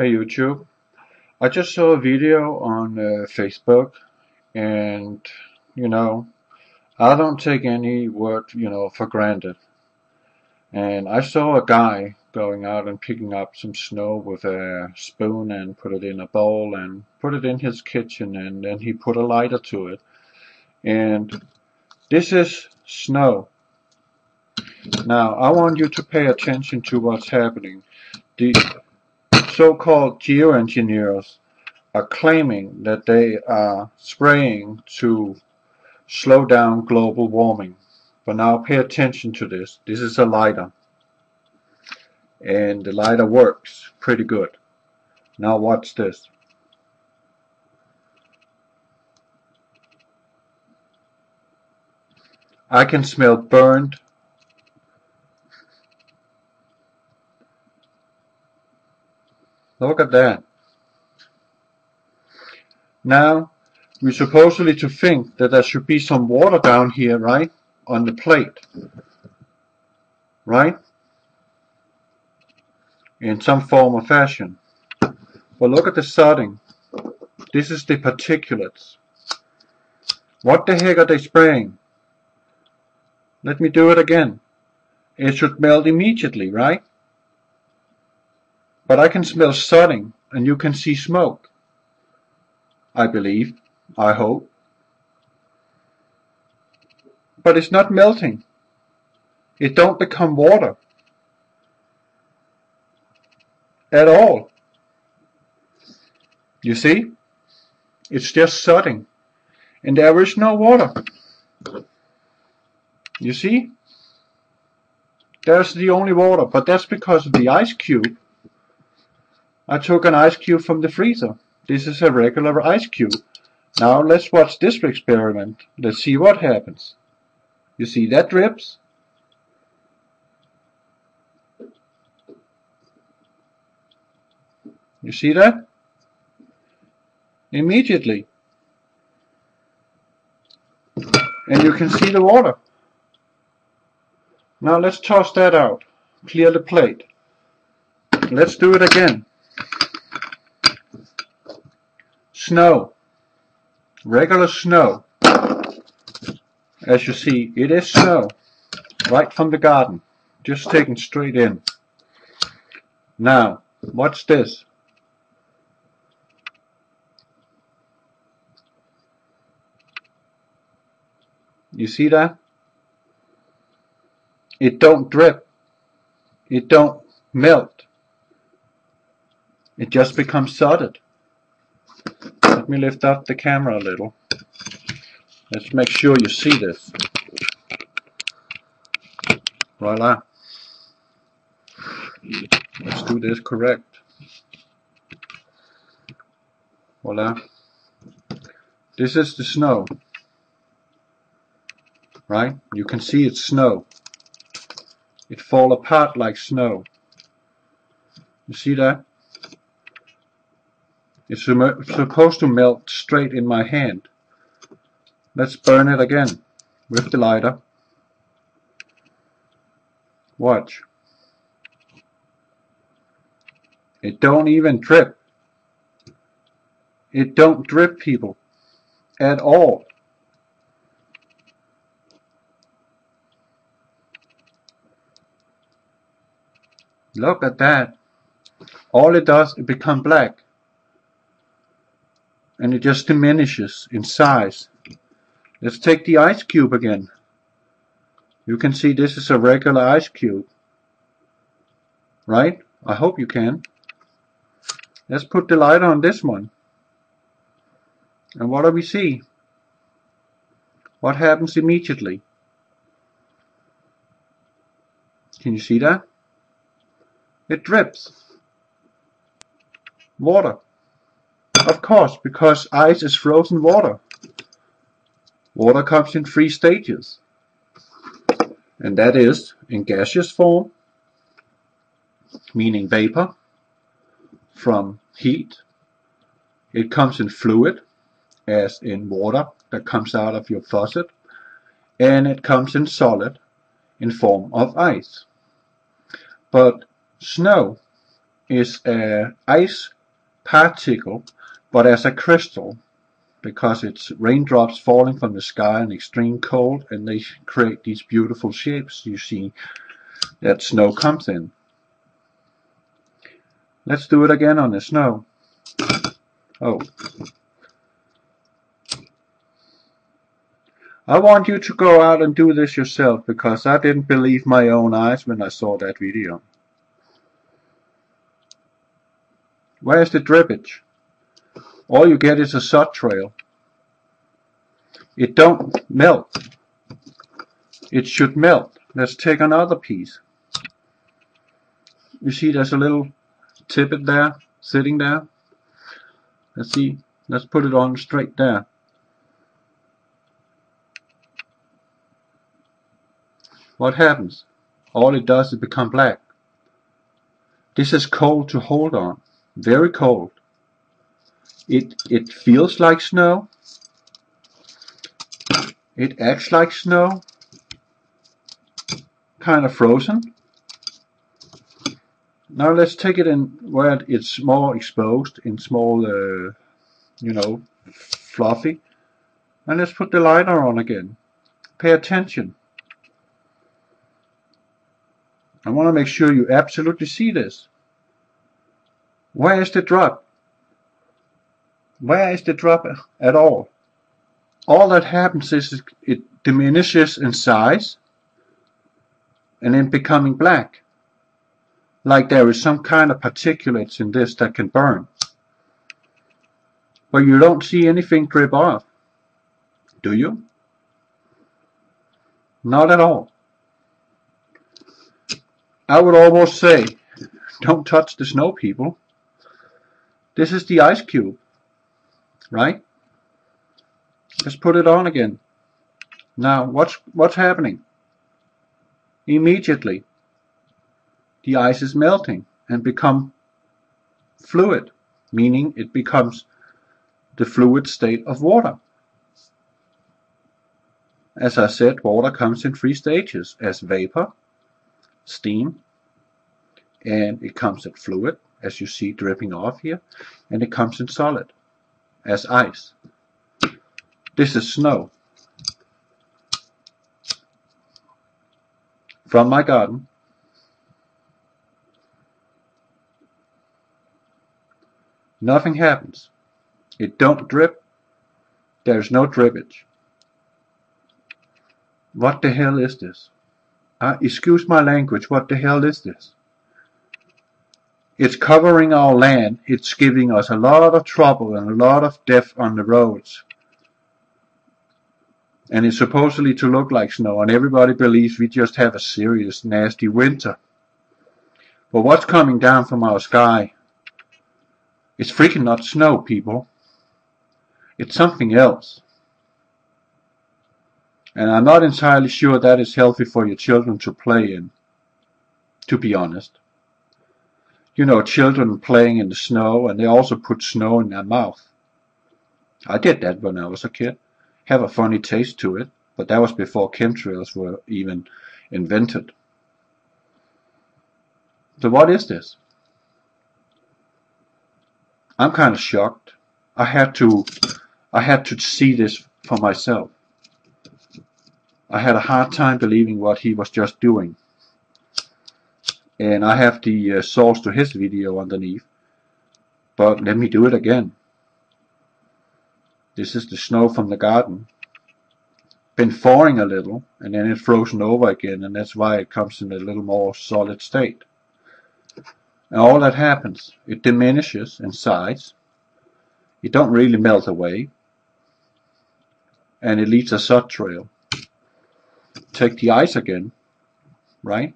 Hey YouTube, I just saw a video on Facebook, and I don't take any word for granted. And I saw a guy going out and picking up some snow with a spoon and put it in a bowl and put it in his kitchen, and then he put a lighter to it. And this is snow. Now I want you to pay attention to what's happening. The so-called geoengineers are claiming that they are spraying to slow down global warming. But now pay attention to this. This is a lighter, and the lighter works pretty good. Now watch this. I can smell burned . Look at that. Now, we're supposedly to think that there should be some water down here, right? On the plate. Right? In some form or fashion. But look at the setting. This is the particulates. What the heck are they spraying? Let me do it again. It should melt immediately, right? But I can smell sodding, and you can see smoke. I believe, I hope. But it's not melting. It don't become water. At all. You see? It's just sodding. And there is no water. You see? There's the only water, but that's because of the ice cube. I took an ice cube from the freezer. This is a regular ice cube. Now let's watch this experiment. Let's see what happens. You see that drips? You see that? Immediately. And you can see the water. Now let's toss that out. Clear the plate. Let's do it again. Snow, regular snow, as you see, it is snow, right from the garden, just taken straight in. Now, what's this? You see that? It don't drip, it don't melt, it just becomes solid. Let me lift up the camera a little. Let's make sure you see this. Voila. Let's do this correct. Voila. This is the snow. Right? You can see it's snow. It falls apart like snow. You see that? It's supposed to melt straight in my hand. Let's burn it again with the lighter. Watch. It don't even drip. It don't drip, people, at all. Look at that. All it does, it becomes black. And it just diminishes in size. Let's take the ice cube again. You can see this is a regular ice cube. Right? I hope you can. Let's put the lighter on this one. And what do we see? What happens immediately? Can you see that? It drips. Water. Of course, because ice is frozen water. Water comes in three stages, and that is in gaseous form, meaning vapor, from heat. It comes in fluid, as in water that comes out of your faucet, and it comes in solid in form of ice. But snow is an ice particle, but as a crystal, because it's raindrops falling from the sky in extreme cold, and they create these beautiful shapes you see that snow comes in. Let's do it again on the snow. Oh. I want you to go out and do this yourself, because I didn't believe my own eyes when I saw that video. Where's the drippage? All you get is a salt trail. It don't melt. It should melt. Let's take another piece. You see there's a little tippet there, sitting there. Let's see. Let's put it on straight there. What happens? All it does is become black. This is cold to hold on. Very cold. It feels like snow. It acts like snow. Kind of frozen. Now let's take it in where it's more exposed, in small, you know, fluffy. And let's put the liner on again. Pay attention. I want to make sure you absolutely see this. Where is the drop? Where is the drop at all? All that happens is it diminishes in size and then becoming black. Like there is some kind of particulates in this that can burn. But you don't see anything drip off. Do you? Not at all. I would almost say, don't touch the snow, people. This is the ice cube, right? Let's put it on again. Now, what's happening? Immediately, the ice is melting and become fluid, meaning it becomes the fluid state of water. As I said, water comes in three stages, as vapor, steam, and it comes in fluid, as you see dripping off here, and it comes in solid, as ice. This is snow from my garden. Nothing happens. It don't drip. There's no drippage. What the hell is this? Excuse my language, what the hell is this? It's covering our land. It's giving us a lot of trouble and a lot of death on the roads. And it's supposedly to look like snow, and everybody believes we just have a serious, nasty winter. But what's coming down from our sky? It's freaking not snow, people. It's something else. And I'm not entirely sure that is healthy for your children to play in, to be honest. You know, children playing in the snow, and they also put snow in their mouth. I did that when I was a kid. Have a funny taste to it, but that was before chemtrails were even invented. So what is this? I'm kind of shocked. I had to see this for myself. I had a hard time believing what he was just doing. And I have the source to his video underneath. But let me do it again. This is the snow from the garden. Been thawing a little, and then it's frozen over again, and that's why it comes in a little more solid state. And all that happens, it diminishes in size, it don't really melt away, and it leaves a salt trail. Take the ice again, right?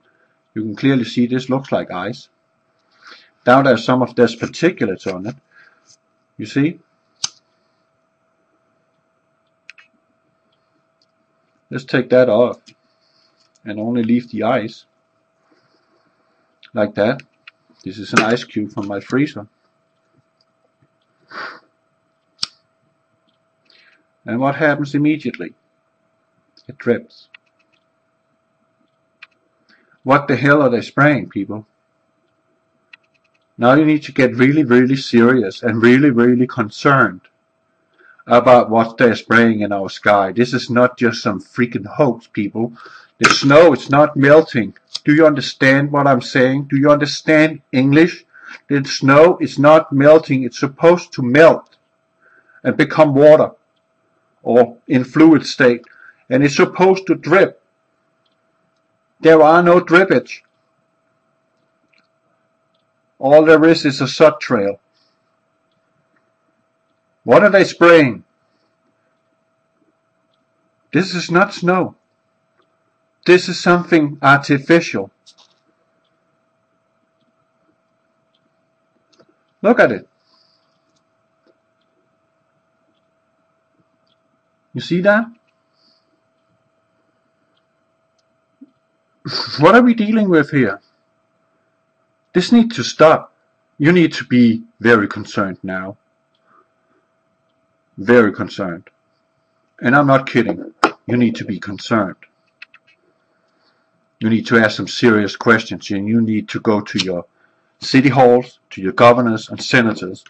You can clearly see this looks like ice. Down there's some of those particulates on it, you see? Let's take that off and only leave the ice like that. This is an ice cube from my freezer. And what happens immediately? It drips. What the hell are they spraying, people? Now you need to get really, really serious and really, really concerned about what they're spraying in our sky. This is not just some freaking hoax, people. The snow is not melting. Do you understand what I'm saying? Do you understand English? The snow is not melting. It's supposed to melt and become water or in fluid state. And it's supposed to drip. There are no drippage. All there is a soot trail. What are they spraying? This is not snow. This is something artificial. Look at it. You see that? What are we dealing with here? This needs to stop. You need to be very concerned now. Very concerned. And I'm not kidding. You need to be concerned. You need to ask some serious questions, and you need to go to your city halls, to your governors and senators,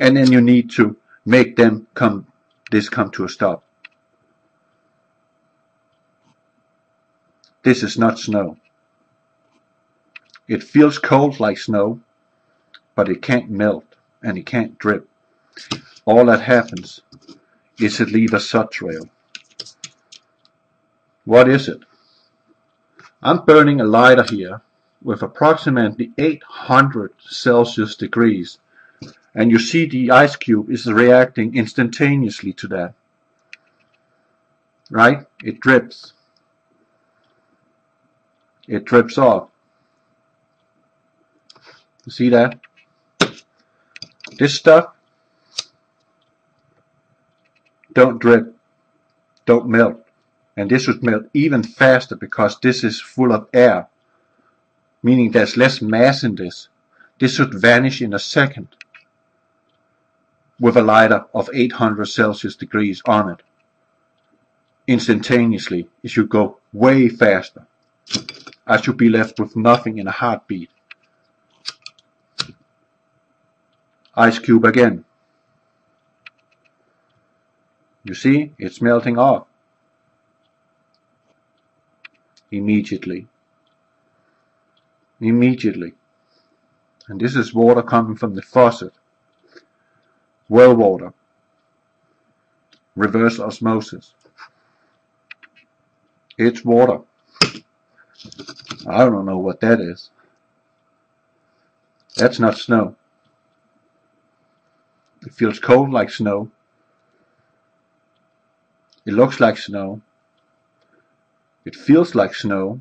and then you need to make them come to a stop. This is not snow. It feels cold like snow, but it can't melt and it can't drip. All that happens is it leaves a soot trail. What is it? I'm burning a lighter here with approximately 800 Celsius degrees, and you see the ice cube is reacting instantaneously to that. Right? It drips. It drips off. You see that? This stuff don't drip, don't melt. And this would melt even faster because this is full of air, meaning there's less mass in this. This would vanish in a second with a lighter of 800 Celsius degrees on it. Instantaneously, it should go way faster. I should be left with nothing in a heartbeat. Ice cube again. You see, it's melting off immediately. Immediately. And this is water coming from the faucet. Well water. Reverse osmosis. It's water. I don't know what that is. That's not snow. It feels cold like snow. It looks like snow. It feels like snow.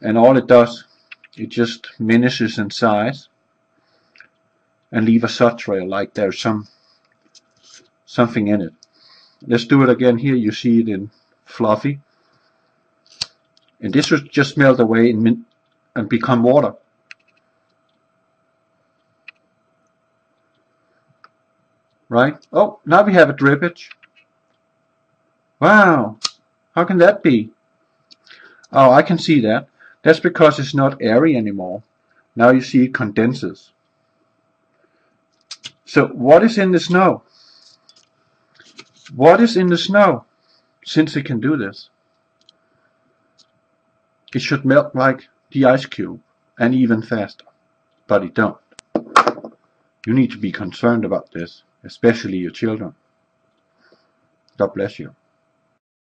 And all it does, it just diminishes in size and leave a soot trail like there's something in it. Let's do it again here. You see it in fluffy. And this would just melt away and become water. Right? Oh, now we have a drippage. Wow, how can that be? Oh, I can see that. That's because it's not airy anymore. Now you see it condenses. So what is in the snow? What is in the snow since it can do this? It should melt like the ice cube and even faster, but it don't. You need to be concerned about this, especially your children. God bless you.